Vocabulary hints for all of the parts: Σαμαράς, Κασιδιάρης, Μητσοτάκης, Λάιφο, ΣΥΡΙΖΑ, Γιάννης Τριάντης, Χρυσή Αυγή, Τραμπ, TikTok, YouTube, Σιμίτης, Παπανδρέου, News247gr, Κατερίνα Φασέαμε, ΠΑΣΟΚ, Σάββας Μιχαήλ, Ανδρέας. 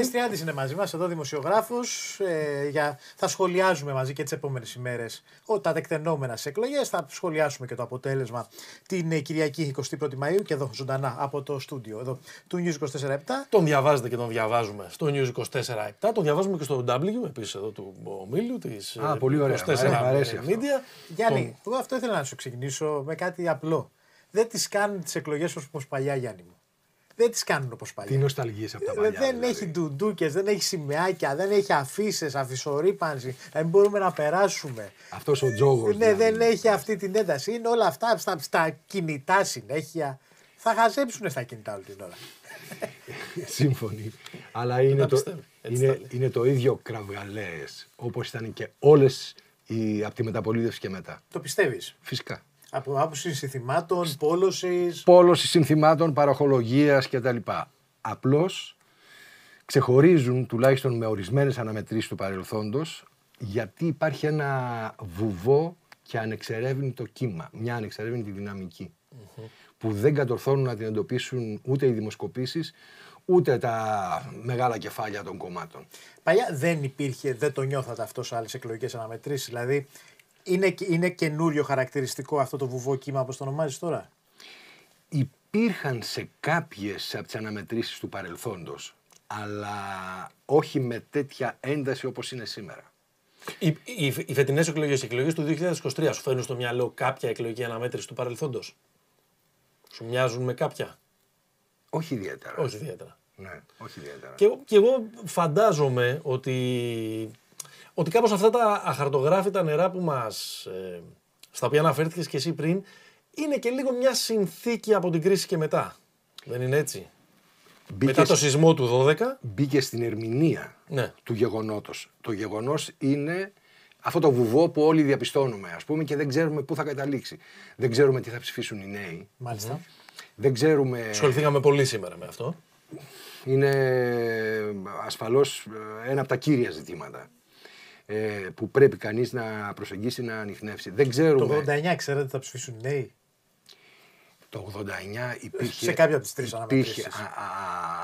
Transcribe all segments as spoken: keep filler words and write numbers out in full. Γιάννης Τριάντης είναι μαζί μας, εδώ δημοσιογράφος. Ε, για... Θα σχολιάζουμε μαζί και τις επόμενες ημέρες τα τεκτενόμενα στις εκλογές. Θα σχολιάσουμε και το αποτέλεσμα την Κυριακή εικοστή πρώτη Μαΐου και εδώ ζωντανά από το στούντιο εδώ, του News είκοσι τέσσερα επτά. Τον διαβάζετε και τον διαβάζουμε στο News είκοσι τέσσερα επτά. Τον διαβάζουμε και στο ντάμπλιου επίσης εδώ του ομίλου της είκοσι τέσσερα. Πολύ ωραία. Media. Γιάννη, τον... εγώ αυτό ήθελα να σου ξεκινήσω με κάτι απλό. Δεν τις κάνουν τις εκλογές όπως παλιά, Γιάννη μου. Δεν τις κάνουν όπως παλιά. Τι νοσταλγίες από τα παλιά. Δεν δηλαδή. Έχει ντουντούκες, δεν έχει σημαίακια, δεν έχει αφίσες, αφισορύπανση. Δεν μπορούμε να περάσουμε. Αυτός ο τζόγος. Ναι, δηλαδή. Δεν έχει αυτή την ένταση. Είναι όλα αυτά στα, στα κινητά συνέχεια. Θα χαζέψουν στα κινητά όλη την ώρα. Σύμφωνοι. Αλλά είναι, το, είναι, είναι το ίδιο κραυγαλαίες όπως ήταν και όλες οι, από τη μεταπολίτευση και μετά. Το πιστεύεις? Φυσικά. Από άποψη συνθημάτων, πόλωσης. Πόλωση συνθημάτων, παροχολογίας κτλ. Απλώς ξεχωρίζουν, τουλάχιστον με ορισμένες αναμετρήσεις του παρελθόντος, γιατί υπάρχει ένα βουβό και ανεξερεύνητο κύμα, μια ανεξερεύνητη δυναμική, mm-hmm. που δεν κατορθώνουν να την εντοπίσουν ούτε οι δημοσκοπήσεις, ούτε τα μεγάλα κεφάλια των κομμάτων. Παλιά δεν υπήρχε, δεν το νιώθατε αυτό σε άλλες εκλογικές αναμετρήσεις, δηλαδή. Είναι, είναι καινούριο χαρακτηριστικό αυτό το βουβό κύμα, όπως το ονομάζεις τώρα. Υπήρχαν σε κάποιες από τις αναμετρήσεις του παρελθόντος, αλλά όχι με τέτοια ένταση όπως είναι σήμερα. Οι, οι, οι φετινές εκλογές, οι εκλογές του δύο χιλιάδες είκοσι τρία, σου φέρνουν στο μυαλό κάποια εκλογική αναμέτρηση του παρελθόντος? Σου μοιάζουν με κάποια? Όχι ιδιαίτερα. Όχι ιδιαίτερα. Ναι, όχι ιδιαίτερα. Και, και εγώ φαντάζομαι ότι... Ότι κάπως αυτά τα αχαρτογράφητα νερά που μας, ε, στα οποία αναφέρθηκες και εσύ πριν, είναι και λίγο μια συνθήκη από την κρίση και μετά. Δεν είναι έτσι? Μπήκε μετά το σεισμό του δώδεκα. Μπήκε στην ερμηνεία, ναι, του γεγονότος. Το γεγονός είναι αυτό το βουβό που όλοι διαπιστώνουμε, ας πούμε, και δεν ξέρουμε πού θα καταλήξει. Δεν ξέρουμε τι θα ψηφίσουν οι νέοι. Μάλιστα. Δεν ξέρουμε... Ασχοληθήκαμε πολύ σήμερα με αυτό. Είναι ασφαλώς ένα από τα κύρια ζητήματα που πρέπει κανείς να προσεγγίσει, να ανιχνεύσει. Δεν ξέρουμε. Το ογδόντα εννιά ξέρετε θα ψηφίσουν νέοι. Το ογδόντα εννιά υπήρχε... Σε κάποια από τις τρεις αναμετρήσεις.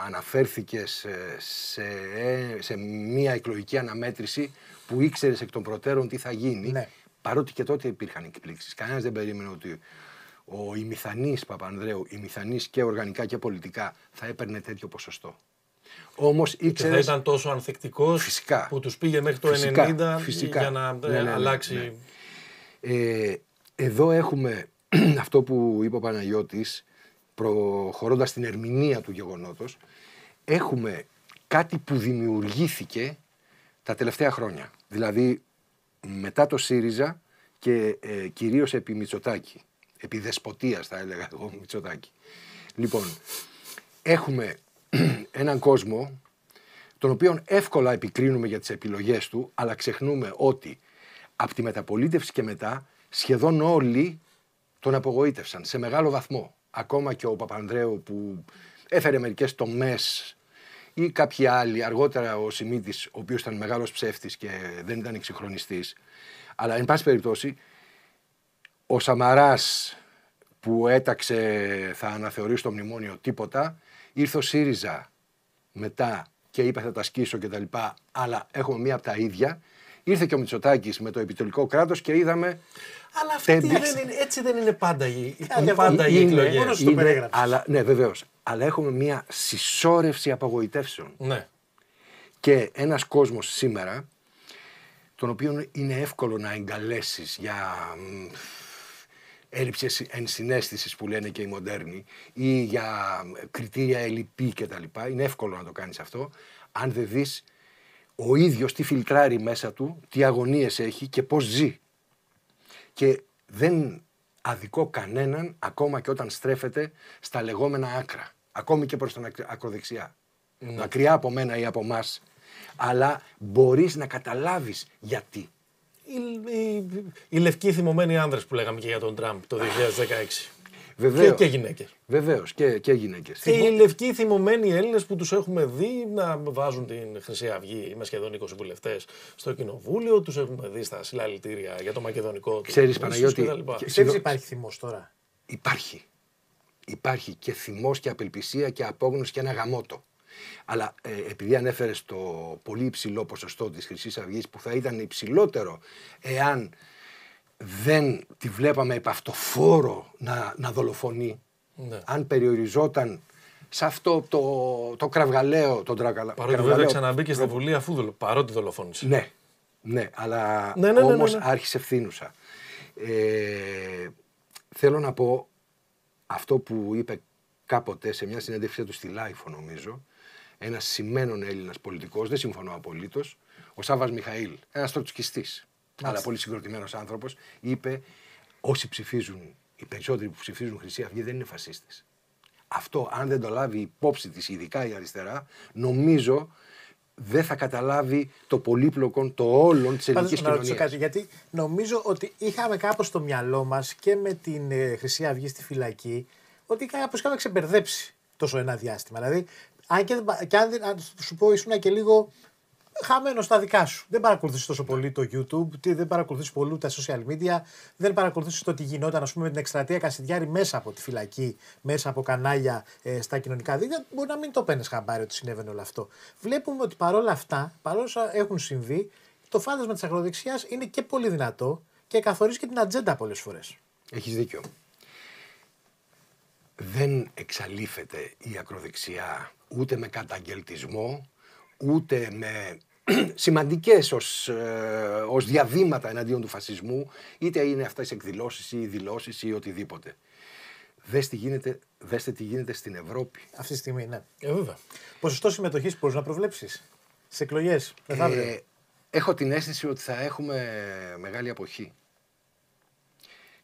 Αναφέρθηκε σε μία εκλογική αναμέτρηση που ήξερες εκ των προτέρων τι θα γίνει. Παρότι και τότε υπήρχαν εκπλήξεις. Κανένας δεν περίμενε ότι ο ημιθανής Παπανδρέου, ημιθανής και οργανικά και πολιτικά, θα έπαιρνε τέτοιο ποσοστό. Όμως ήξερες... Δεν ήταν τόσο ανθεκτικός, φυσικά, που τους πήγε μέχρι το φυσικά, ενενήντα φυσικά, για να ναι, ναι, ναι, αλλάξει. Ναι. Ε, εδώ έχουμε αυτό που είπε ο Παναγιώτης, προχωρώντας την ερμηνεία του γεγονότος, έχουμε κάτι που δημιουργήθηκε τα τελευταία χρόνια. Δηλαδή μετά το ΣΥΡΙΖΑ και ε, κυρίως επί Μητσοτάκη, επί δεσποτείας θα έλεγα εγώ Μητσοτάκη. Λοιπόν, έχουμε... έναν κόσμο τον οποίον εύκολα επικρίνουμε για τις επιλογές του, αλλά ξεχνούμε ότι από τη μεταπολίτευση και μετά σχεδόν όλοι τον απογοήτευσαν σε μεγάλο βαθμό. Ακόμα και ο Παπανδρέου που έφερε μερικές τομές ή κάποιοι άλλοι, αργότερα ο Σιμίτης, ο οποίος ήταν μεγάλος ψεύτης και δεν ήταν εξυγχρονιστής. Αλλά εν πάση περιπτώσει ο Σαμαράς που έταξε θα αναθεωρήσει το μνημόνιο τίποτα. Ήρθε ο ΣΥΡΙΖΑ μετά και είπε θα τα σκίσω κτλ. Αλλά έχουμε μία από τα ίδια. Ήρθε και ο Μητσοτάκης με το επιτελικό κράτος και είδαμε. Αλλά αυτή δεν είναι, έτσι δεν είναι πάντα η εκλογή. Μόνος το περιγράψεις. Ναι, βεβαίως. Αλλά έχουμε μία συσσόρευση απογοητεύσεων. Ναι. Και ένας κόσμος σήμερα, τον οποίο είναι εύκολο να εγκαλέσεις για... έλλειψες ενσυναίσθησης που λένε και οι μοντέρνοι ή για κριτήρια ελλειπή κτλ. Είναι εύκολο να το κάνεις αυτό, αν δεν δεις ο ίδιος τι φιλτράρει μέσα του, τι αγωνίες έχει και πώς ζει. Και δεν αδικώ κανέναν, ακόμα και όταν στρέφεται στα λεγόμενα άκρα, ακόμη και προς την ακροδεξιά. Mm. Μακριά από μένα ή από μας, αλλά μπορείς να καταλάβεις γιατί. Οι, οι, οι λευκοί θυμωμένοι άνδρες που λέγαμε και για τον Τραμπ το δύο χιλιάδες δεκαέξι. Βεβαίως. Και, και γυναίκες. Βεβαίως και, και γυναίκες. Και οι λευκοί θυμωμένοι Έλληνες που τους έχουμε δει να βάζουν την Χρυσή Αυγή με σχεδόν είκοσι βουλευτές στο κοινοβούλιο, τους έχουμε δει στα συλλαλητήρια για το μακεδονικό. Ξέρεις Παναγιώτη. Ξέρεις υπάρχει θυμός τώρα? Υπάρχει. Υπάρχει και θυμός και απελπισία και απόγνωση και ένα γαμότο. Αλλά ε, επειδή ανέφερε το πολύ υψηλό ποσοστό της Χρυσής Αυγής, που θα ήταν υψηλότερο εάν δεν τη βλέπαμε επ' αυτοφόρο να, να δολοφονεί, ναι. αν περιοριζόταν σε αυτό το, το κραυγαλαίο, τον τρακαλα... Παρότι κραυγαλαίο... βέβαια ξαναμπήκε στη Βουλή αφού δολο... παρότι δολοφόνησε. Ναι, ναι, αλλά ναι, ναι, όμως ναι, ναι, ναι. άρχισε φθήνουσα. Ε, θέλω να πω αυτό που είπε κάποτε σε μια συνέντευξή του στη Λάιφο, νομίζω, ένας σημαίνων Έλληνας πολιτικός, δεν συμφωνώ απολύτως, ο Σάββας Μιχαήλ, ένας τροτσκιστής, αλλά πολύ συγκροτημένος άνθρωπος, είπε όσοι ψηφίζουν, οι περισσότεροι που ψηφίζουν Χρυσή Αυγή δεν είναι φασίστες. Αυτό, αν δεν το λάβει υπόψη της, ειδικά η αριστερά, νομίζω δεν θα καταλάβει το πολύπλοκο των όλων της ελληνικής κοινωνίας. Να ρωτήσω κάτι, γιατί νομίζω ότι είχαμε κάπως στο μυαλό μας και με την ε, Χρυσή Αυγή στη φυλακή, ότι κάπως είχαμε ξεμπερδέψει τόσο ένα διάστημα. Δηλαδή, αν και, και αν, αν σου πω, ήσουν και λίγο χαμένο στα δικά σου. Δεν παρακολουθείς τόσο πολύ το YouTube, δεν παρακολουθείς πολύ τα social media, δεν παρακολουθείς το τι γινόταν, ας πούμε, με την εκστρατεία Κασιδιάρη μέσα από τη φυλακή, μέσα από κανάλια ε, στα κοινωνικά δίκτυα. Μπορεί να μην το παίρνεις χαμπάρι ότι συνέβαινε όλο αυτό. Βλέπουμε ότι παρόλα αυτά, παρόλα έχουν συμβεί, το φάντασμα της ακροδεξιάς είναι και πολύ δυνατό και καθορίζει και την ατζέντα πολλές φορές. Έχεις δίκιο. Δεν εξαλείφεται η ακροδεξιά ούτε με καταγγελτισμό, ούτε με σημαντικές ως, ε, ως διαβήματα εναντίον του φασισμού, είτε είναι αυτές οι εκδηλώσεις ή οι δηλώσεις ή οτιδήποτε. Δες τι γίνεται, δέστε τι γίνεται στην Ευρώπη. Αυτή τη στιγμή, ναι. Ε, βέβαια. Ποσοστό συμμετοχής μπορείς να προβλέψεις στις εκλογές μεθαύριο? Ε, έχω την αίσθηση ότι θα έχουμε μεγάλη αποχή.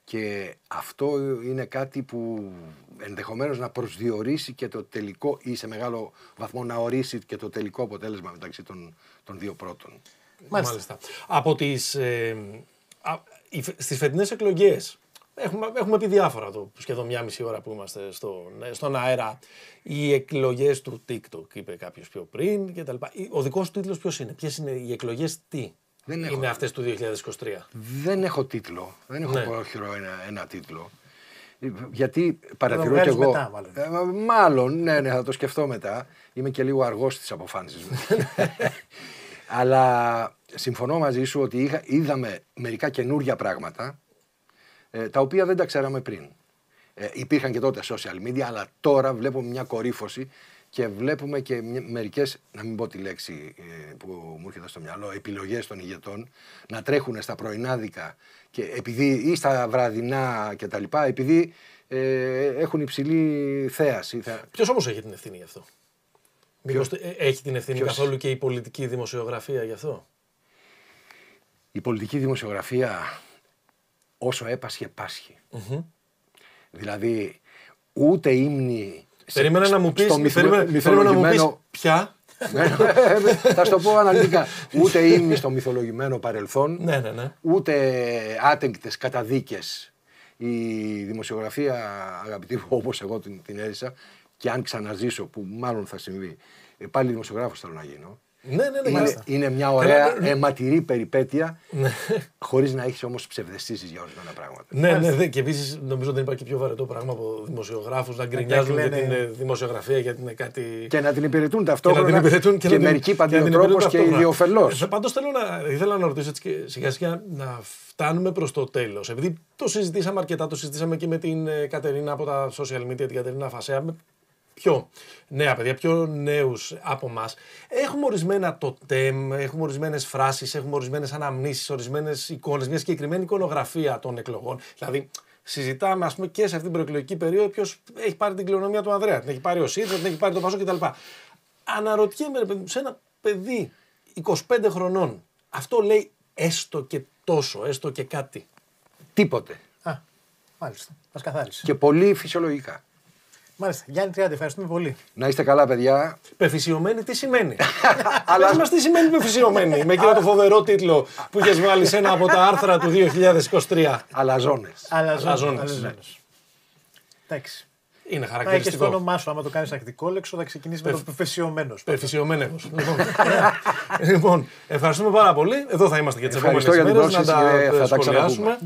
Και αυτό είναι κάτι που ενδεχομένως να προσδιορίσει και το τελικό, ή σε μεγάλο βαθμό να ορίσει και το τελικό αποτέλεσμα μεταξύ των, των δύο πρώτων. Μάλιστα. Μάλιστα. Από τις, ε, α, στις φετινές εκλογές, έχουμε, έχουμε πει διάφορα εδώ, σχεδόν μια μισή ώρα που είμαστε στο, στον αέρα. Οι εκλογές του TikTok, είπε κάποιος πιο πριν κτλ. Ο δικός του τίτλος ποιος είναι? Ποιες είναι οι εκλογές, τι? Δεν έχω... Είναι αυτές του δύο χιλιάδες είκοσι τρία. Δεν έχω τίτλο. Δεν έχω ναι. πρόχειρο ένα, ένα τίτλο. Γιατί παρατηρώ κι εγώ. Μετά, μάλλον. Ε, μάλλον, ναι, ναι, θα το σκεφτώ μετά. Είμαι και λίγο αργός στις αποφάνσεις μου. Αλλά συμφωνώ μαζί σου ότι είχα, είδαμε μερικά καινούργια πράγματα ε, τα οποία δεν τα ξέραμε πριν. Ε, υπήρχαν και τότε social media, αλλά τώρα βλέπουμε μια κορύφωση. Και βλέπουμε και μερικές, να μην πω τη λέξη που μου έρχεται στο μυαλό, επιλογές των ηγετών να τρέχουν στα πρωινάδικα και επειδή, ή στα βραδινά κτλ. Επειδή ε, έχουν υψηλή θέαση. Θα... Ποιος όμως έχει την ευθύνη γι' αυτό? Ποιος... Έχει την ευθύνη Ποιος... καθόλου και η πολιτική δημοσιογραφία γι' αυτό? Η πολιτική δημοσιογραφία όσο έπασχε πάσχει. Mm-hmm. Δηλαδή ούτε ύμνη. Περίμενα να μου πεις πια. Θα σου το πω αναλυτικά. Ούτε ήμουν στο μυθολογημένο παρελθόν, ούτε άτεγκτες καταδίκες. Η δημοσιογραφία, αγαπητοί, όπως εγώ την έζησα, και αν ξαναζήσω, που μάλλον θα συμβεί, πάλι δημοσιογράφος θέλω να γίνω. Είναι μια ωραία αιματηρή περιπέτεια, χωρίς να έχεις όμως ψευδεστήσεις για ορισμένα πράγματα. Ναι, ναι, και επίσης νομίζω δεν υπάρχει πιο βαρετό πράγμα από δημοσιογράφους να γκρινιάζουν για την δημοσιογραφία, γιατί είναι κάτι. Και να την υπηρετούν ταυτόχρονα. Και μερικοί παντιοτρόπως και ιδιοφελώς. Πάντως ήθελα να ρωτήσω έτσι σιγά σιγά να φτάνουμε προς το τέλος. Επειδή το συζητήσαμε αρκετά, το συζητήσαμε και με την Κατερίνα από τα social media, την Κατερίνα Φασέαμε. Πιο νέα παιδιά, πιο νέους από εμάς. Έχουμε ορισμένα τοτέμ, έχουμε ορισμένες φράσεις, έχουμε ορισμένες αναμνήσεις, ορισμένες εικόνες, μια συγκεκριμένη εικονογραφία των εκλογών. Δηλαδή, συζητάμε, ας πούμε, και σε αυτήν την προεκλογική περίοδο ποιος έχει πάρει την κληρονομιά του Ανδρέα, την έχει πάρει ο ΣΥΡΙΖΑ, την έχει πάρει το ΠΑΣΟΚ κτλ. Αναρωτιέμαι, σε ένα παιδί είκοσι πέντε χρονών, αυτό λέει έστω και τόσο, έστω και κάτι? Τίποτε. Α, μάλιστα. Μας καθάρισε. Και πολύ φυσιολογικά. Μάλιστα. Γιάννη Τριάντη, ευχαριστούμε πολύ. Να είστε καλά, παιδιά. Πεφυσιωμένοι, τι σημαίνει? Πες μας τι σημαίνει πεφυσιωμένοι, με εκείνο το φοβερό τίτλο που είχες βάλει σε ένα από τα άρθρα του δύο χιλιάδες είκοσι τρία. Αλαζόνες. Αλαζόνες. Εντάξει. Είναι χαρακτηριστικό. Και στο όνομά σου, άμα το κάνεις ακτικόλεξο, θα ξεκινήσει με το πεφυσιωμένος. Πεφυσιωμένος. Λοιπόν, ευχαριστούμε πάρα πολύ. Εδώ θα είμαστε και τις επόμενες μέρες να τα σχολιάσουμε.